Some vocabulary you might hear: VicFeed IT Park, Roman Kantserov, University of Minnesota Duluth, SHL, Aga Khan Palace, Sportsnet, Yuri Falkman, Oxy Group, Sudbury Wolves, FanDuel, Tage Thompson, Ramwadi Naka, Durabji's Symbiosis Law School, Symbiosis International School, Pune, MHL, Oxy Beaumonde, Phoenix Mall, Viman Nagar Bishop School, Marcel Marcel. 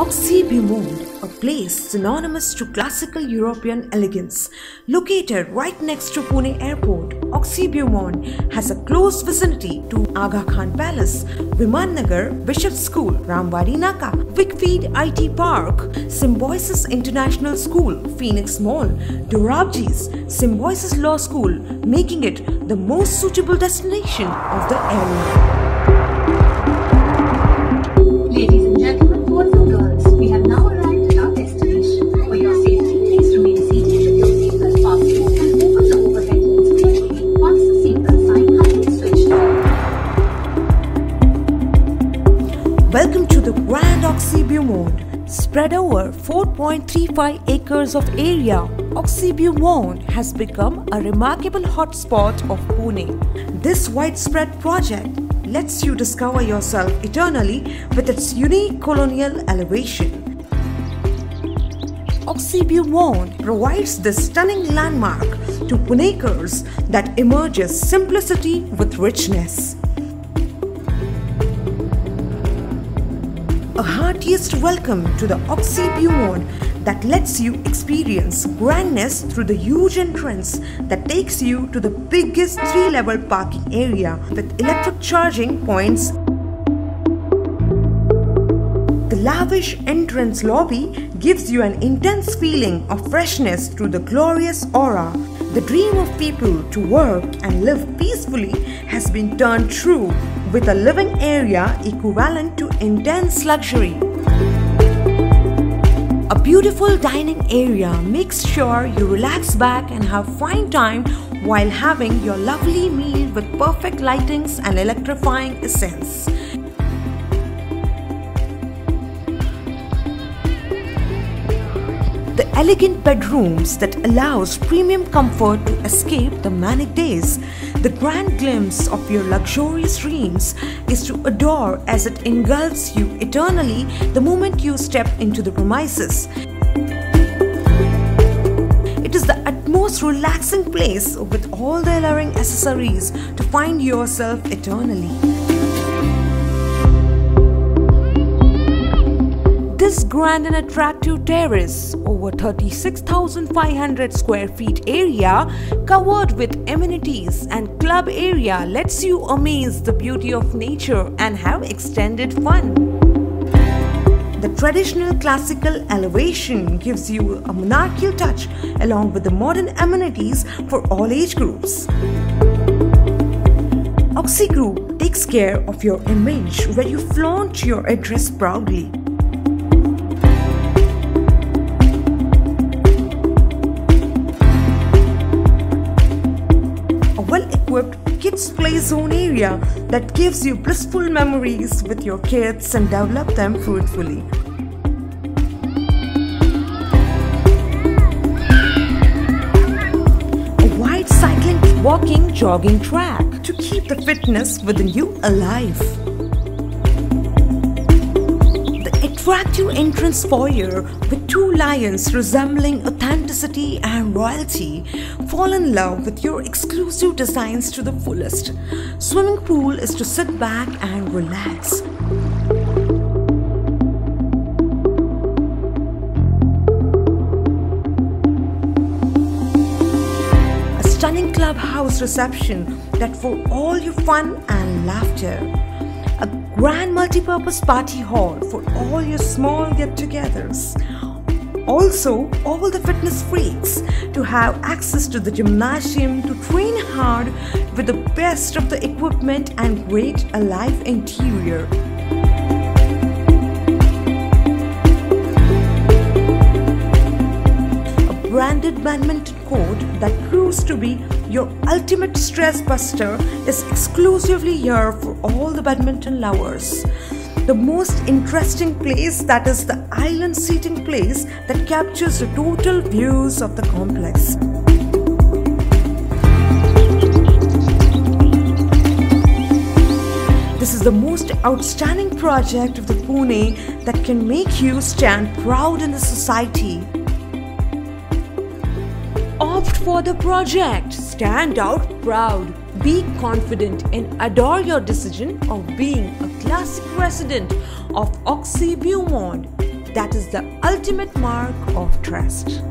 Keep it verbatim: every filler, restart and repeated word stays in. Oxy Beaumonde, a place synonymous to classical European elegance. Located right next to Pune Airport, Oxy Beaumonde has a close vicinity to Aga Khan Palace, Viman Nagar Bishop School, Ramwadi Naka, VicFeed I T Park, Symbiosis International School, Phoenix Mall, Durabji's Symbiosis Law School, making it the most suitable destination of the area. Welcome to the Grand Oxy Beaumonde. Spread over four point three five acres of area, Oxy Beaumonde has become a remarkable hotspot of Pune. This widespread project lets you discover yourself eternally with its unique colonial elevation. Oxy Beaumonde provides this stunning landmark to Punekers that emerges simplicity with richness. A heartiest welcome to the Oxy Beaumonde that lets you experience grandness through the huge entrance that takes you to the biggest three level parking area with electric charging points. The lavish entrance lobby gives you an intense feeling of freshness through the glorious aura. The dream of people to work and live peacefully has been turned true with a living area equivalent to intense luxury. A beautiful dining area makes sure you relax back and have fine time while having your lovely meal with perfect lightings and electrifying essence. The elegant bedrooms that allows premium comfort to escape the manic days. The grand glimpse of your luxurious dreams is to adore as it engulfs you eternally the moment you step into the premises. It is the utmost relaxing place with all the alluring accessories to find yourself eternally. This grand and attractive terrace, over thirty-six thousand five hundred square feet area, covered with amenities and club area, lets you amaze the beauty of nature and have extended fun. The traditional classical elevation gives you a monarchial touch along with the modern amenities for all age groups. Oxy Group takes care of your image where you flaunt your address proudly. Well-equipped kids play zone area that gives you blissful memories with your kids and develop them fruitfully. A wide cycling, walking, jogging track to keep the fitness within you alive. Attractive entrance foyer with two lions resembling authenticity and royalty. Fall in love with your exclusive designs to the fullest. Swimming pool is to sit back and relax. A stunning clubhouse reception that for all your fun and laughter. A grand multi-purpose party hall for all your small get-togethers. Also, all the fitness freaks to have access to the gymnasium to train hard with the best of the equipment and great alive interior. A branded badminton court that proves to be your ultimate stress buster is exclusively here for all the badminton lovers. The most interesting place, that is the island seating place that captures the total views of the complex. This is the most outstanding project of the Pune that can make you stand proud in the society. Opt for the project, stand out proud, be confident and adore your decision of being a classic resident of Oxy Beaumonde. That is the ultimate mark of trust.